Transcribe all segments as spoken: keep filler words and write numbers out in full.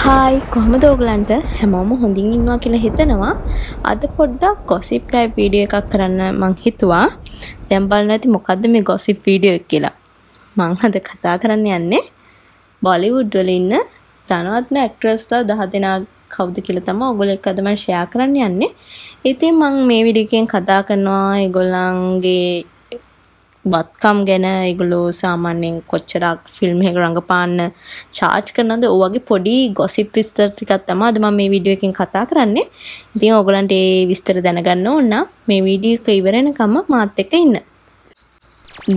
Hi, කොහමද ඔයගලන්ට හැමෝම හොඳින් ඉන්නවා කියලා හිතනවා. අද පොඩ්ඩක් gossip type video එකක් කරන්න මං හිතුවා. දැන් බලන්න ඇති මොකද්ද මේ gossip video එක කියලා. මං අද කතා කරන්න යන්නේ Bollywood වල ඉන්න ධනවත්ම ඇක්ට්‍රස්ලා දහ දෙනා කවුද කියලා තමයි ඔයගොල්ලෝ එක්ක අද මම share කරන්න යන්නේ. ඉතින් මං මේ video එකෙන් කතා කරනවා ඒගොල්ලන්ගේ බත්කම් ගැන ඒගොල්ලෝ සාමාන්‍යයෙන් කොච්චරක් ෆිල්ම් එකක රඟපාන්න charge කරනවද ඔය වගේ පොඩි gossip විස්තර ටිකක් තමයි අද මම මේ වීඩියෝ එකෙන් කතා කරන්නේ. ඉතින් ඔයගලන්ට ඒ විස්තර දැනගන්න ඕන නම් මේ වීඩියෝ එක ඉවර වෙනකම් මාත් එක්ක ඉන්න.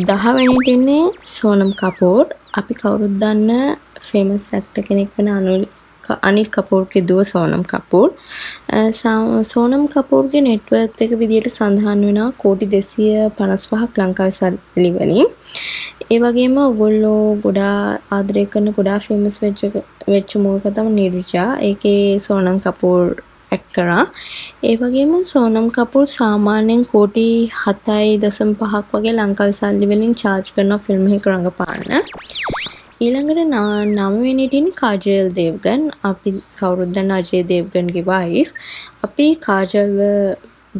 දහ වෙනිට ඉන්නේ සෝනම් කපූර්. අපි කවුරුත් දන්න famous actor කෙනෙක් වෙන අනිල් අනිල් කපූර්ගේ දුව සෝනම් කපූර්. සෝනම් කපූර්ගේ net worth එක විදියට සඳහන් වෙනවා කෝටි දෙසිය පනස් පහක් ලංකාවේ සල්ලි. ඒ වගේම ඔයගොල්ලෝ ගොඩා ආදරය කරන ගොඩා famous වෙච්ච වෙච්ච මූවික තමයි නිර්ජා. ඒකේ සෝනම් කපූර් act කරා. ඒ වගේම සෝනම් කපූර් සාමාන්‍යයෙන් කෝටි හතයි දශම පහක් වගේ ලංකාවේ සල්ලි වලින් charge කරන ෆිල්ම් එකක රඟපාන්න. ඊළඟට නවය වෙනිට ඉන්නේ කාජල් දේව්ගන්. අපි කවුරුද දන්න අජේ දේව්ගන්ගේ wife. අපි කාජල්ව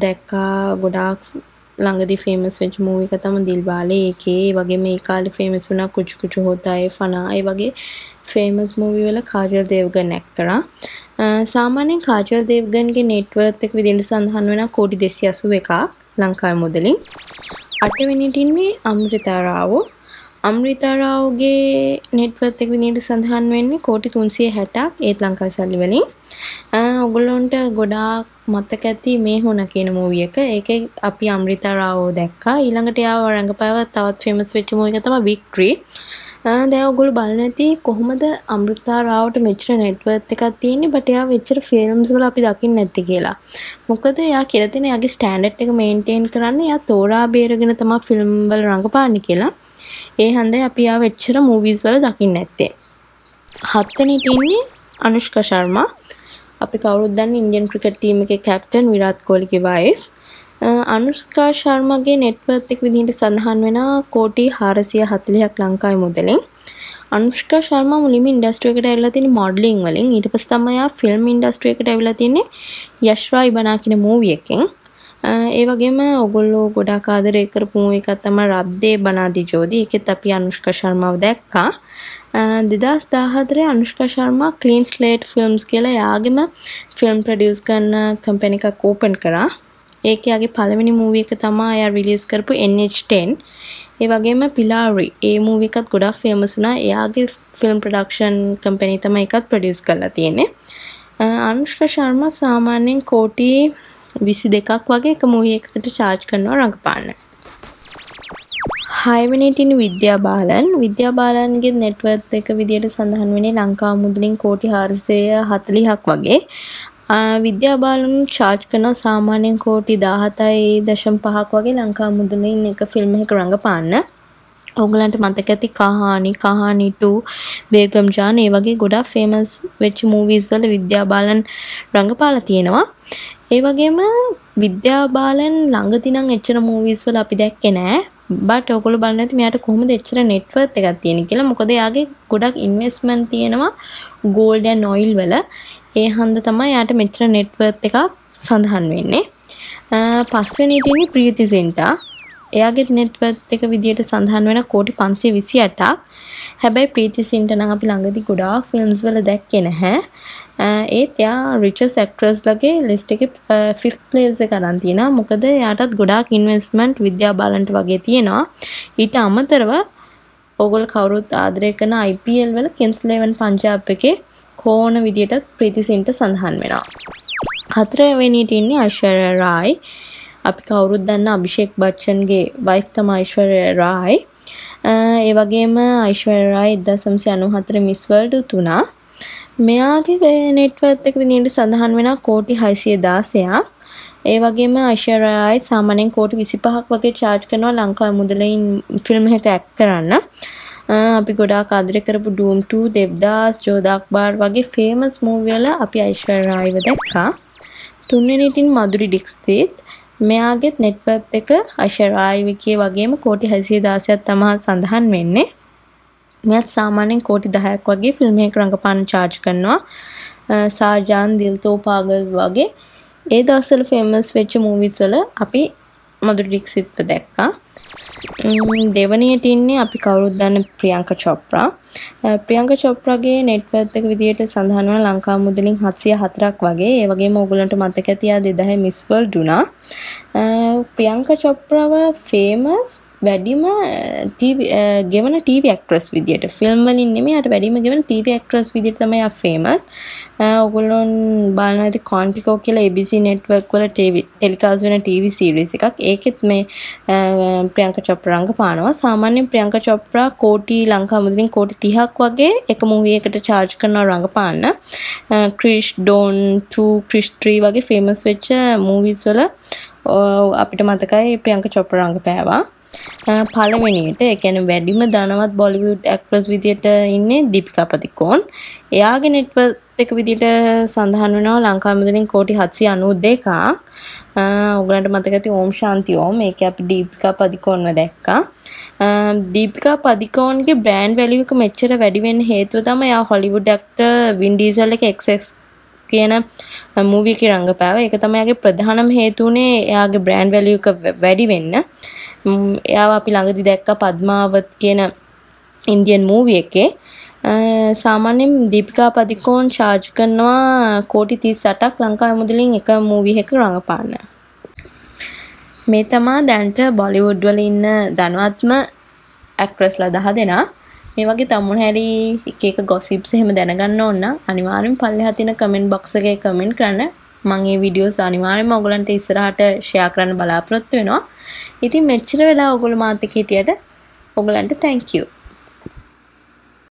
දැක්කා ගොඩාක් ළඟදී famous වෙච්ච movie එක තමයි දිල්වාලේ. ඒකේ ඒ වගේම මේ කාලේ famous වුණා කුචු කුචු හොතා ඒ ෆනා ඒ වගේ famous movie වල කාජල් දේව්ගන් act කරා. සාමාන්‍යයෙන් කාජල් දේව්ගන්ගේ net worth එක විදිහට සඳහන් වෙනවා කෝටි දෙසිය අසූ එකක් ලංකාවේ මුදලින්. අට වෙනිට ඉන්නේ අමෘතා රාව්. Amrita Rao ge net worth එක විදිහට සඳහන් වෙන්නේ කෝටි තුන්සිය හැටක් ඒත් ලංකාවේ සල්ලි වලින්. ඔයගොල්ලන්ට ගොඩාක් මතක ඇති මේ හොන කියන මූවී එක. ඒකේ අපි Amrita Rao දැක්කා. ඊළඟට යාව රංගපෑව තවත් famous වෙච්ච මූවී එක තමයි Victory. දැන් ඔයගොල්ලෝ බලන්න ඇති කොහොමද Amrita Raoට මෙච්චර net worth එකක් තියෙන්නේ but එයා මෙච්චර films වල අපි දකින්නේ නැති කියලා. මොකද එයා කියලා තියෙන එයාගේ standard එක maintain කරන්න එයා තෝරා බේරගෙන තමයි film වල රංගපාන්නේ කියලා. ඒ හන්දේ අපි ආව එච්චර movies වල දකින්න නැත්තේ. හත් වෙනිට ඉන්නේ අනුෂ්කා ශර්මා. අපි කවුරුත් දන්න ඉන්දියන් ක්‍රිකට් ටීම් එකේ කැප්ටන් විරාට් කොහ්ලිගේ wife. අනුෂ්කා ශර්මාගේ net worth එක විදිහට සඳහන් වෙනවා කෝටි හාරසිය හතළිහක් ලංකාවේ මුදලින්. අනුෂ්කා ශර්මා මුලින්ම ඉන්ඩස්ට්‍රි එකට ඇවිල්ලා තියෙන්නේ මොඩලින් වලින්. ඊට පස්සේ තමයි ආ ෆිල්ම් ඉන්ඩස්ට්‍රි එකට ඇවිල්ලා තියෙන්නේ යශ්රා ඉබනා කියන movie එකෙන්. ඒ වගේම ඔයගොල්ලෝ ගොඩාක් ආදරය කරපු මූවී එකක් තමයි රබ්දේ බනාදි ජෝදි. ඒකෙත් අපි අනුෂ්කා ශර්මාව දැක්කා. දෙදාස් දහහතරේ Anushka Sharma Clean Slate Films කියලා යාගෙම ෆිල්ම් ප්‍රොඩියුස් කරන කම්පැනි එකක් ඕපන් කරා. ඒකේ යාගේ පළවෙනි මූවී එක තමයි එයා රිලීස් කරපු එන් එච් ටෙන්. ඒ වගේම පිලාරි ඒ මූවී එකත් ගොඩාක් ෆේමස් වුණා. එයාගේ ෆිල්ම් ප්‍රොඩක්ෂන් කම්පැනි තමයි එකත් ප්‍රොඩියුස් කරලා තියෙන්නේ. අනුෂ්කා ශර්මා සාමාන්‍යයෙන් කෝටි විසි දෙකක් වගේ එක මූවී එකකට charge කරනවා රඟපාන්න. හය වෙනිට ඉන්නේ විද්‍යා බාලන්. විද්‍යා බාලන්ගේ net worth එක විදියට සඳහන් වෙන්නේ ලංකාව මුදලින් කෝටි හාරසිය හතළිහක් වගේ. විද්‍යා බාලන් charge කරනවා සාමාන්‍යයෙන් කෝටි දහසයි දශම පහක් වගේ ලංකාව මුදලින් එක ෆිල්ම් එකක රඟපාන්න. ඔයගලන්ට මතක ඇති කහානි කහානි ටූ බේගම් ජාන් ඒ වගේ ගොඩාක් famous වෙච්ච movies වල විද්‍යා බාලන් රඟපාලා තියෙනවා. ඒ වගේම විද්‍යා බාලන් ළඟදී නම් එච්චර movies වල අපි දැක්කේ නෑ. but ඔයගොල්ලෝ බලන්න ඇති මෙයාට කොහොමද එච්චර net worth එකක් තියෙන්නේ කියලා. මොකද එයාගේ ගොඩක් investment තියෙනවා gold and oil වල. ඒ හන්ද තමයි එයාට මෙච්චර net worth එකක් සඳහන් වෙන්නේ. පස්වෙනි ඉතින් ප්‍රීති සින්ටා. එයාගේ net worth එක විදියට සඳහන් වෙන කෝටි පන්සිය විසි අටක්. හැබැයි ප්‍රීති සින්ට නම් අපි ළඟදී ගොඩාක් ෆිල්ම්ස් වල දැක්කේ නැහැ. ඒත් එයා richest actress ලගේ list එකේ fifth place එක ගන්න තියෙනවා. මොකද එයාටත් ගොඩාක් investment විද්‍යා බාලන්ට වගේ තියෙනවා. ඊට අමතරව ඕගොල්ලෝ කවුරුත් ආදරය කරන I P L වල Kings eleven පංජාබ් එකේ කෝණ විදියටත් ප්‍රීති සින්ට සඳහන් වෙනවා. හතරවෙනි ට ඉන්නේ ඓශ්වර්යා රායි. අපි කවුරුත් දන්න අභිෂේක් බච්චන්ගේ wife තමයි ඓශ්වර්යා රායි. ඒ වගේම ඓශ්වර්යා රායි එක්දහස් නවසිය අනූහතරේ Miss World තුනා. මෙයාගේ net worth එක විදිහට සඳහන් වෙනවා කෝටි හයසිය දාසයක්. ඒ වගේම ඓශ්වර්යා රායි සාමාන්‍යයෙන් කෝටි විසි පහක් වගේ charge කරනවා ලංකාවේ මුදලින් ෆිල්ම් එකට act කරන්න. අපි ගොඩාක් ආදරය කරපු ඩූම් ටූ, දෙව්දාස්, ජෝදාක්බාර් වගේ famous movie වල අපි ඓශ්වර්යා රායිව දැක්කා. තුන්වෙනිට ඉන්නේ මధుරි ඩික්සිත්. මෙයාගේ net worth එක ඓශ්වර්යා රායි වගේම කෝටි හයසිය දාසයක් තමයි සඳහන් වෙන්නේ. මෙත් සාමාන්‍යයෙන් කෝටි දහයක් වගේ ෆිල්ම් එකක රංගපාන charge කරනවා සාජාන් දිල් තෝ පාගල් වගේ ඒ දවස්වල famous වෙච්ච movies වල අපි මදුරි ඩික්සිට්ව දැක්කා දෙවණියට ඉන්නේ අපි කවුරුත් දන්න ප්‍රියංකා චොප්රා ප්‍රියංකා චොප්රාගේ net worth එක විදියට සඳහන් වන ලංකා මුදලින් හතසිය හතරක් වගේ ඒ වගේම ඕගලන්ට මතක ඇති ආ දෙදාහේ Miss World වුණා ප්‍රියංකා චොප්රාව famous වැඩිම ටීවී ගෙවන ටීවී ඇක්ට්‍රස් විදියට ෆිල්ම් වලින් නෙමෙයි අර වැඩිම ගෙවන ටීවී ඇක්ට්‍රස් විදියට තමයි ආ ෆේමස්. ඔයගොල්ලෝ බලනවා ඉතින් කොන්ටිකෝ කියලා A B C network වල ටීවී ටෙලිකාස් වෙන ටීවී සීරීස් එකක්. ඒකෙත් මේ ප්‍රියංකා චොප්රා රංගපානවා. සාමාන්‍යයෙන් ප්‍රියංකා චොප්රා කෝටි ලංකා මුදලින් කෝටි තිහක් වගේ එක මූවී එකට charge කරනවා රංගපාන්න. ක්‍රිෂ් ඩෝන් two ක්‍රිෂ් three වගේ famous වෙච්ච movies වල අපිට මතකයි ප්‍රියංකා චොප්රා රංගපෑවා. පළවෙනියට ඒ කියන්නේ වැඩිම ධනවත් බොලිවුඩ් ඇක්ට්‍රස් විදියට ඉන්නේ දීපිකා පදුකෝන්. එයාගේ net worth එක විදියට සඳහන් වෙනවා ලංකා මුදලින් කෝටි හතසිය අනූ දෙකක්. ඔයගලන්ට මතක ඇති ඕම් ශාන්ති ඕම්. මේක අපි දීපිකා පදුකෝන්ව දැක්කා. දීපිකා පදුකෝන්ගේ brand value එක මෙච්චර වැඩි වෙන්න හේතුව තමයි එයා හොලිවුඩ් ඇක්ටර් වින් ඩීසල් එක X X කියන මූවි එකේ රංගපෑවා. ඒක තමයි එයාගේ ප්‍රධානම හේතුනේ එයාගේ brand value එක වැඩි වෙන්න. එයාව අපි ළඟදී දැක්කා පද්මාවත් කියන ඉන්දියන් මූවි එකේ සාමාන්‍යයෙන් දීපිකා පදුකෝන් charge කරනවා කෝටි තිස් අටක් ලංකා මුදලින් එක මූවි එකක රඟපාන්න. මේ තමයි දැනට බොලිවුඩ් වල ඉන්න ධනවත්ම ඇක්ට්‍රස්ලා දහ දෙනා. මේ වගේ තමුන් හැරි එක එක gossips එහෙම දැනගන්න ඕන නම් අනිවාර්යෙන් පල්ලෙහා තියෙන comment box එකේ comment කරන්න. මම මේ videos අනිවාර්යෙන්ම ඔයගලන්ට ඉස්සරහට share කරන්න බලාපොරොත්තු වෙනවා. ඉතින් මෙච්චර වෙලා ඔයගොල්ලෝ මාත් එක්ක හිටියට ඔයගලන්ට thank you.